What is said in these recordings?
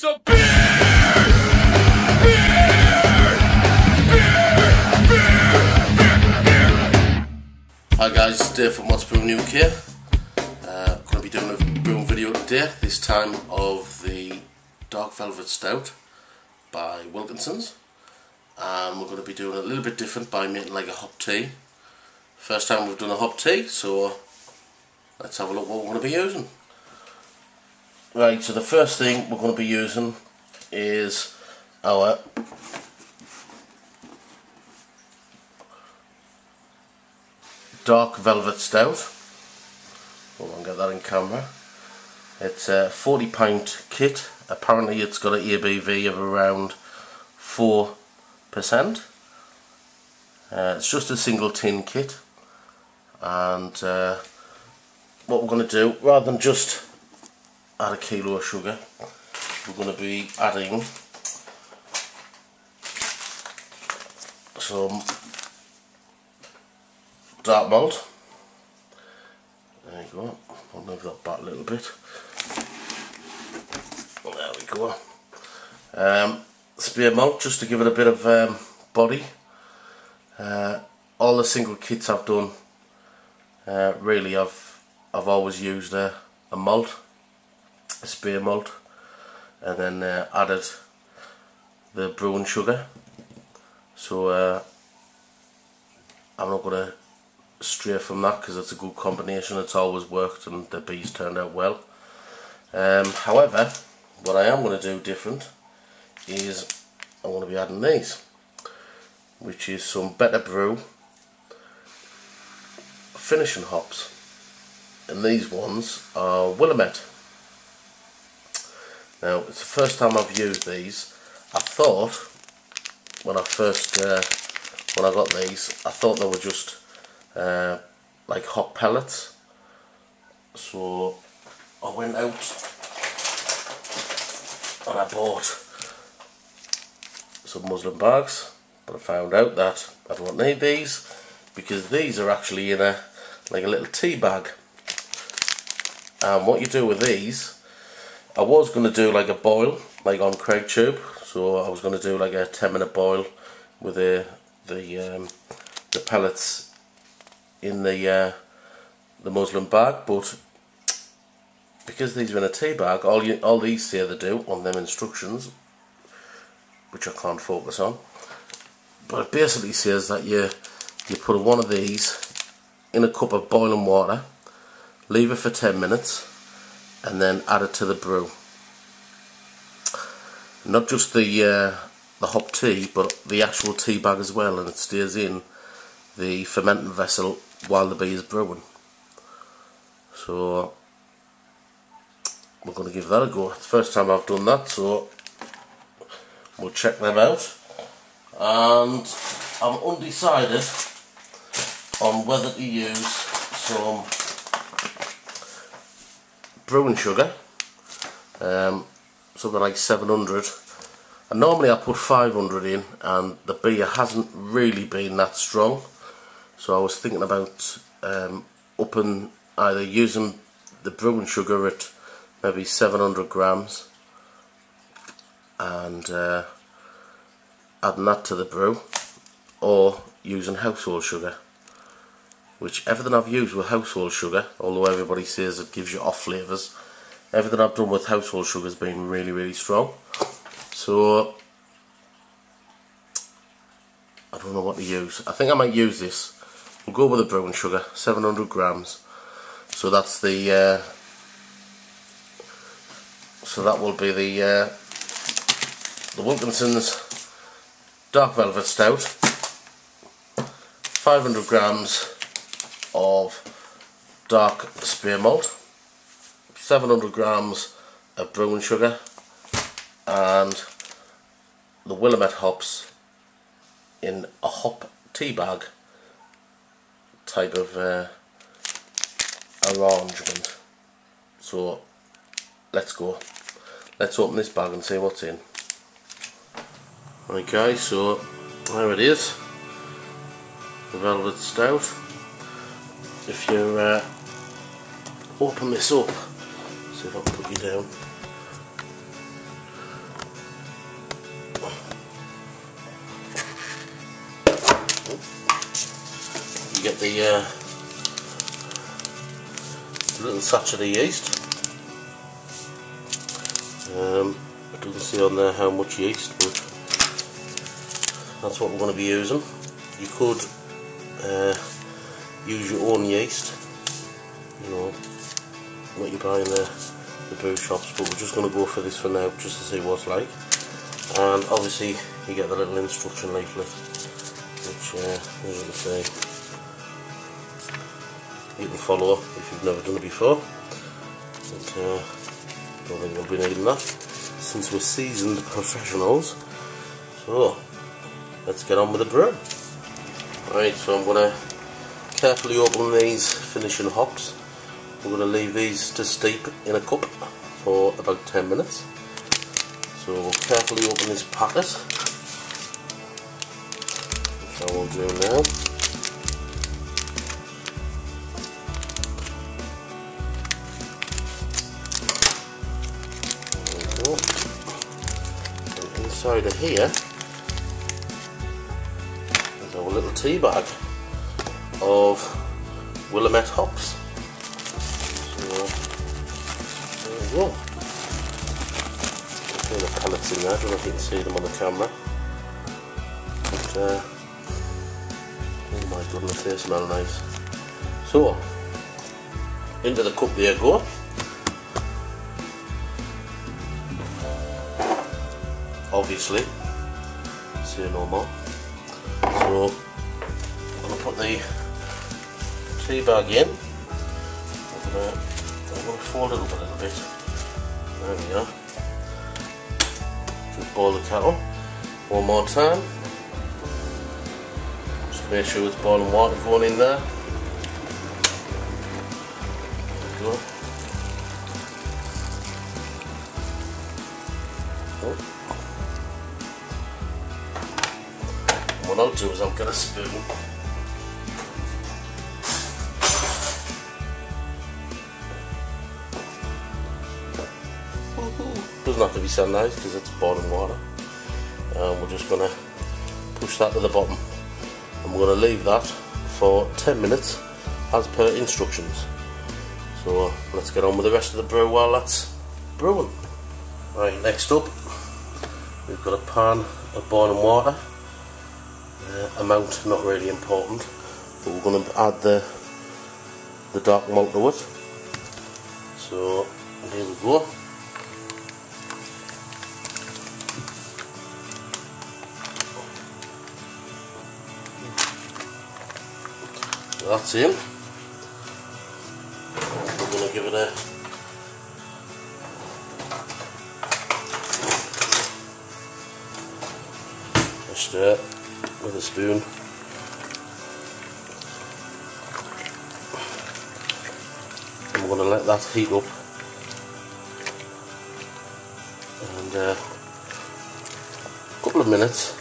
drink some beer! Hi guys, it's Dave from What's Brewing UK. I'm going to be doing a brewing video today, this time of the Dark Velvet Stout by Wilkinson's. And we're going to be doing a little bit different by making like a hop tea. First time we've done a hop tea, so let's have a look what we're going to be using. Right, so the first thing we're going to be using is our Dark Velvet Stout. Hold on, get that in camera. It's a 40-pint kit. Apparently it's got an ABV of around 4%. It's just a single tin kit. And what we're going to do, rather than just add a kilo of sugar, we're going to be adding some dark malt. There you go, I'll move that back a little bit. There we go. Spare malt, just to give it a bit of body. All the single kits I've done, really I've always used a malt, a spare malt, and then added the brewing sugar. So I'm not going to stray from that because it's a good combination. It's always worked and the bees turned out well. However, what I am going to do different is I'm going to be adding these, which is some Better Brew finishing hops, and these ones are Willamette. Now, it's the first time I've used these. I thought, when I first, when I got these, I thought they were just like hot pellets. So I went out and I bought some muslin bags, but I found out that I don't need these because these are actually in a like a little tea bag. And what you do with these, I was going to do like a boil, like on CraigTube, so I was going to do like a 10-minute boil with the pellets in the muslin bag, but because these are in a tea bag, all these say they do on them instructions, which I can't focus on, but it basically says that you put one of these in a cup of boiling water, leave it for 10 minutes, and then add it to the brew. Not just the hop tea, but the actual tea bag as well, and it stays in the fermenting vessel while the bee is brewing. So we're going to give that a go. It's the first time I've done that, so we'll check them out. And I'm undecided on whether to use some brewing sugar, something like 700, and normally I put 500 in, and the beer hasn't really been that strong, so I was thinking about upping, either using the brewing sugar at maybe 700 grams and adding that to the brew, or using household sugar, which everything I've used with household sugar, although everybody says it gives you off flavours, everything I've done with household sugar has been really, really strong. So I don't know what to use. I think I might use this. We'll go with the brewing sugar, 700 grams. So that's the so that will be the Wilkinson's Dark Velvet Stout, 500 grams. Of dark spare malt, 700 grams of brewing sugar, and the Willamette hops in a hop tea bag type of arrangement. So let's go. Let's open this bag and see what's in. Okay, so there it is, the Velvet Stout. If you open this up, see if I can put you down. get the little touch of the yeast. I couldn't see on there how much yeast, but that's what we're going to be using. You could use your own yeast, you know, what you buy in the brew shops, but we're just going to go for this for now just to see what's like. And obviously you get the little instruction leaflet, which as you can see, you can follow if you've never done it before. But I don't think we'll be needing that since we're seasoned professionals. So let's get on with the brew. Right, so I'm going to carefully open these finishing hops. We're going to leave these to steep in a cup for about 10 minutes. So we'll carefully open this packet, which I will do now. There we go. And inside of here is our little tea bag of Willamette hops. So there we go. The pellets in there, I don't know if you can see them on the camera, but oh my goodness, they smell nice. So into the cup they go. Obviously, say no more. So I'm going to put the tea bag in. I'm going to fold it up a little bit. There we are. Boil the kettle one more time, just make sure it's boiling water going in there. There we go. Oh. What I'll do is I'll get a spoon . Doesn't have to be so nice because it's boiling water, and we're just going to push that to the bottom, and we're going to leave that for 10 minutes as per instructions. So let's get on with the rest of the brew while that's brewing. Right, next up we've got a pan of boiling water, amount not really important, but we're going to add the dark malt to it. So here we go. That's in. We're going to give it a stir with a spoon. And we're going to let that heat up, and a couple of minutes,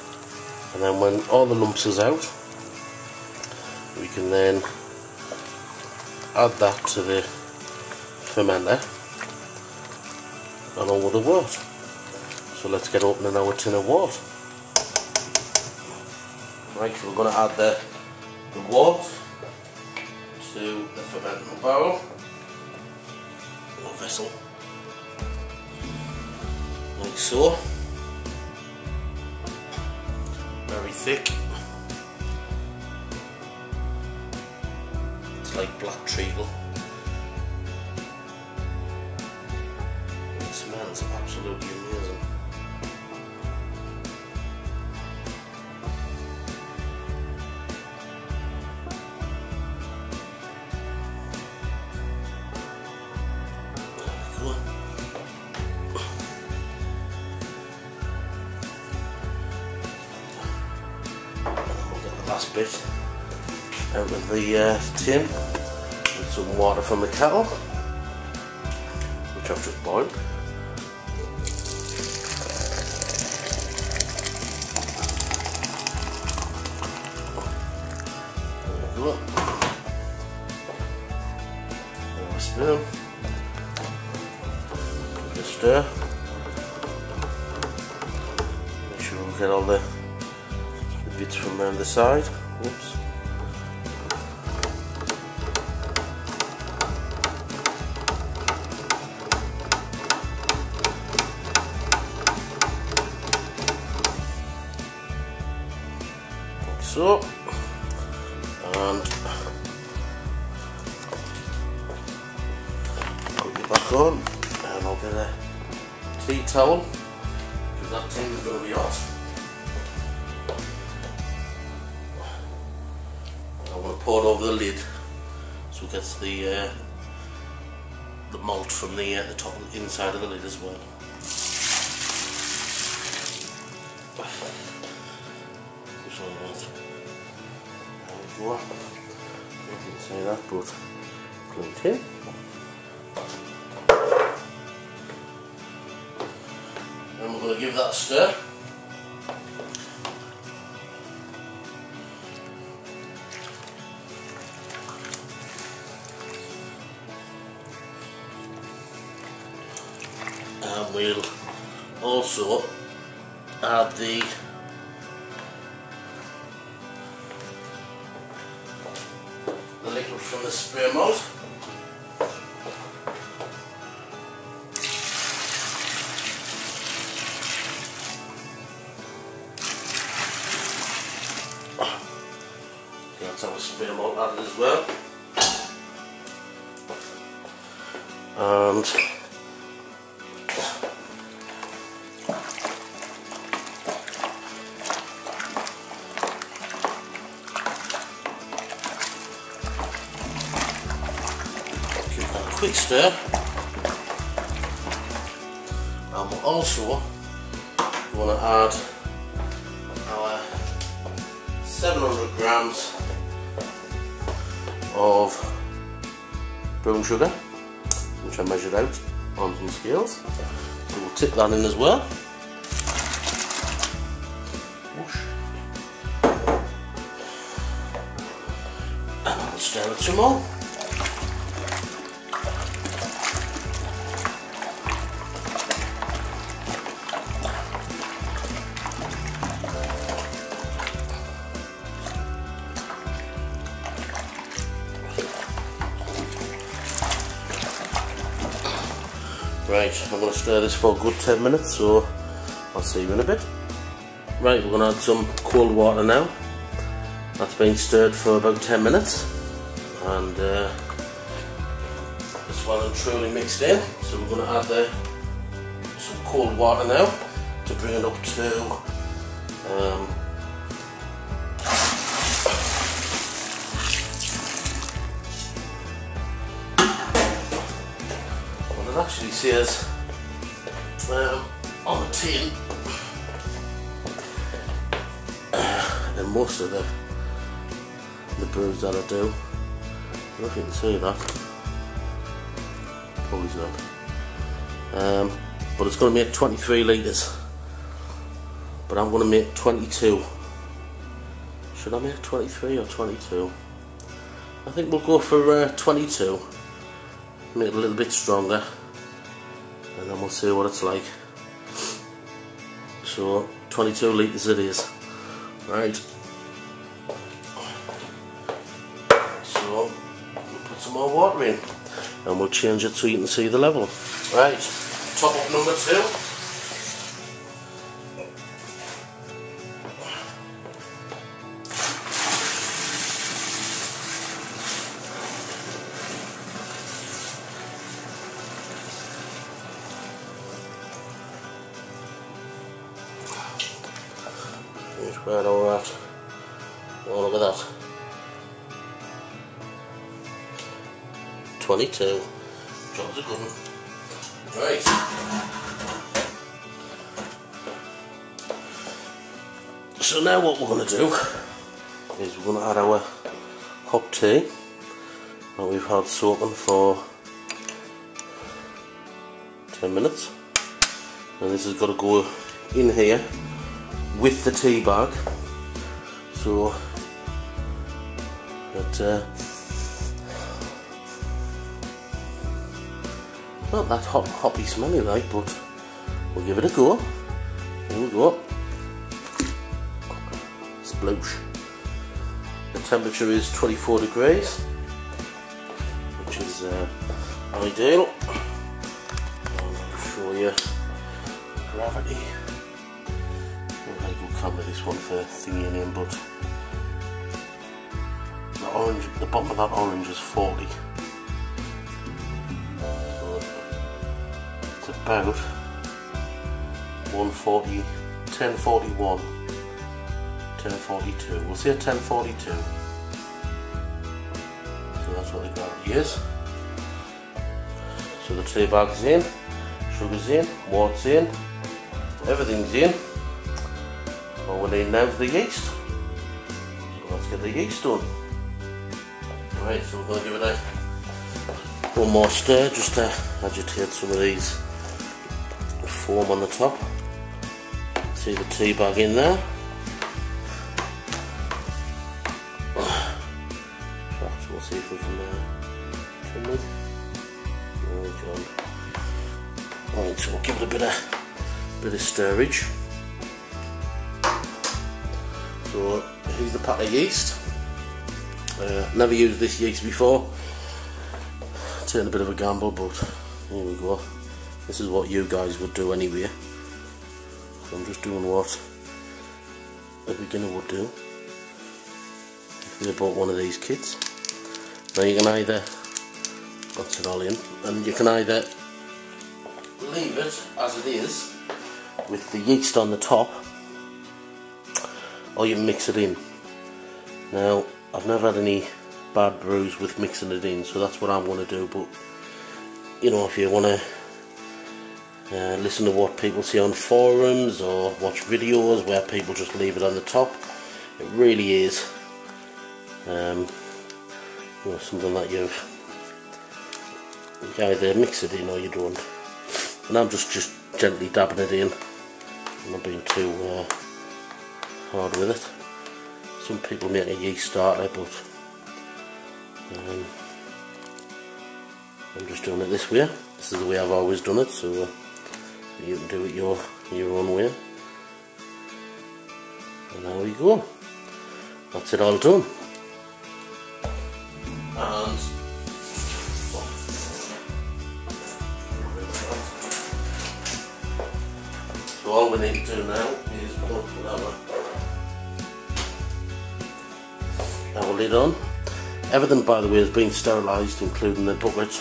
and then when all the lumps is out, we can then add that to the fermenter along with the wort. So let's get opening our tin of wort. Right, so we're going to add the wort to the fermenting barrel or vessel, like so. Very thick. Like black treacle. It smells absolutely amazing. There we go. We'll get the last bit out of the tin with some water from the kettle, which I've just boiled. There we go. Now a spoon. Give it a stir. Make sure we get all the bits from around the side. Oops. up, and put you back on, and I'll get a tea towel, because that tea is going to be hot. And I'm going to pour it over the lid, so it gets the malt from the top of the inside of the lid as well. Well, you can say that, but clean tin. And we're going to give that a stir. And we'll also add the liquid from the spray malt. That's our spray malt added as well. And quick stir, and we're also going to add our 700 grams of brown sugar, which I measured out on some scales, so we'll tip that in as well. And we'll stir it some more. Right, I'm going to stir this for a good 10 minutes, so I'll see you in a bit. Right, we're going to add some cold water now. That's been stirred for about 10 minutes, and it's well and truly mixed in. So we're going to add some cold water now to bring it up to it actually says on the tin, and most of the brews that I do, I don't think you can see that, probably not, but it's going to make 23 litres, but I'm going to make 22. Should I make 23 or 22? I think we'll go for 22, make it a little bit stronger, and then we'll see what it's like. So 22 litres it is. Right, so we'll put some more water in, and we'll change it so you can see the level. Right, top up number 2. Right, all right. Oh, look at that. 22. Job's a good one. Right. So now what we're going to do is we're going to add our hop tea that we've had soaking for 10 minutes. And this has got to go in here with the tea bag, so that not that hoppy smelly like, but we'll give it a go. Here we go. Sploosh. The temperature is 24 degrees, which is ideal. I'll show you gravity. Camera this one for thingy in, but that orange, the bottom of that orange is 40. So it's about 140, 1041, 1042. We'll say 1042. So that's what the gravity is. So the tea bag's in, sugar's in, water's in, everything's in. All we need now is the yeast. So let's get the yeast done. Right, so we're going to give it a one more stir just to agitate some of these foam on the top. See the tea bag in there. Perhaps we'll see if we can trim it. Right, so we'll give it a bit of stirrage. So here's the pack of yeast. Never used this yeast before. Taking a bit of a gamble, but here we go. This is what you guys would do anyway. So I'm just doing what a beginner would do if they bought one of these kits. Now you can either got it all in, and you can either leave it as it is with the yeast on the top, or you mix it in. Now I've never had any bad brews with mixing it in, so that's what I'm going to do. But you know, if you want to listen to what people see on forums or watch videos where people just leave it on the top, it really is you know, something that you either mix it in or you don't. And I'm just gently dabbing it in. I'm not being too hard with it. Some people make a yeast starter, but I'm just doing it this way. This is the way I've always done it, so you can do it your own way. And there we go. That's it all done. And so all we need to do now is put our lid on. Everything, by the way, has been sterilised, including the bucket,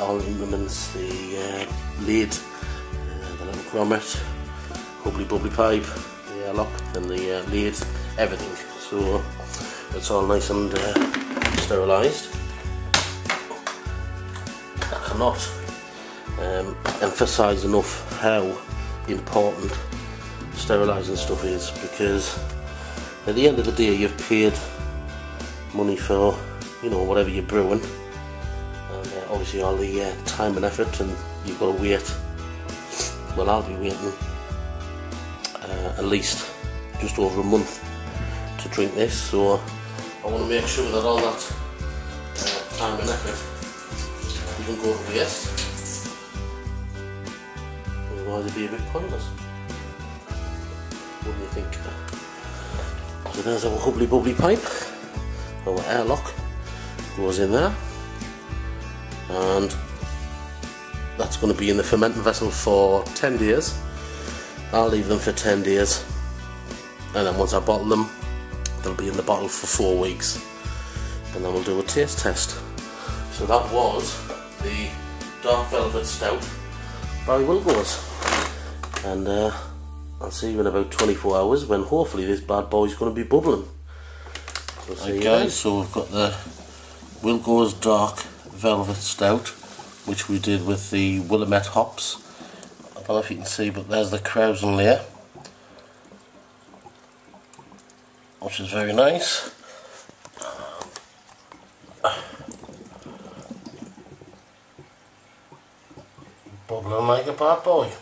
all the implements, the lid, the little grommet, hubbly bubbly pipe, the airlock and the lid, everything. So it's all nice and sterilised. I cannot emphasise enough how important sterilising stuff is, because at the end of the day you've paid money for, you know, whatever you're brewing, and obviously all the time and effort, and you've got to wait. Well, I'll be waiting at least just over a month to drink this, so I want to make sure that all that time and effort doesn't go to waste. Otherwise it'd be a bit pointless, wouldn't you think? So there's our hubbly bubbly pipe, our airlock goes in there, and that's going to be in the fermenting vessel for 10 days. I'll leave them for 10 days, and then once I bottle them, they'll be in the bottle for 4 weeks, and then we'll do a taste test. So that was the Dark Velvet Stout by Wilkinson's. And I'll see you in about 24 hours when hopefully this bad boy's going to be bubbling. We'll see. Right guys, so we've got the Wilkinson's Dark Velvet Stout, which we did with the Willamette hops. I don't know if you can see, but there's the Krausen layer, which is very nice. Bubbling like a bad boy.